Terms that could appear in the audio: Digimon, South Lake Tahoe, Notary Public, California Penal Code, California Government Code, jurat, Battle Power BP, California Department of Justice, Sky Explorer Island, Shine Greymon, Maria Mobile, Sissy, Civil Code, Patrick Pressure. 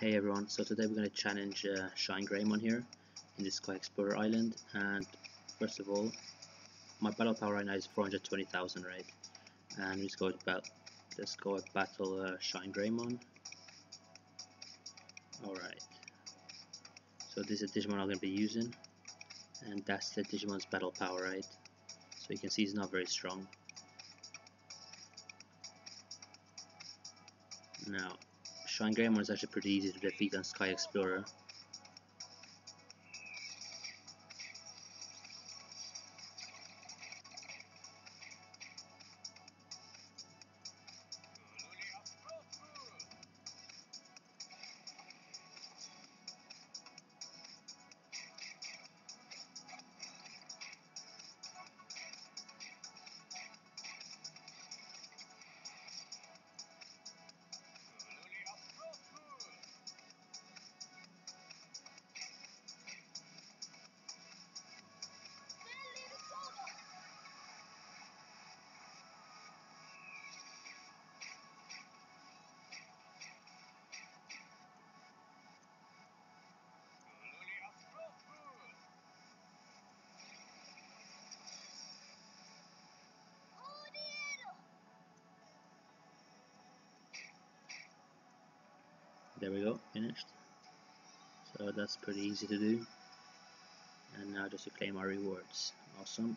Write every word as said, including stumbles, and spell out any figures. Hey everyone, so today we're going to challenge uh, Shine Greymon here in the Sky Explorer Island. And first of all, my battle power right now is four hundred twenty thousand, right? And let's go about let's go and battle uh, Shine Greymon. Alright, so this is the Digimon I'm going to be using, and that's the Digimon's battle power, right? So you can see he's not very strong. Now, Shine Greymon is actually pretty easy to defeat on Sky Explorer. There we go, finished. So that's pretty easy to do. And now just to claim our rewards. Awesome.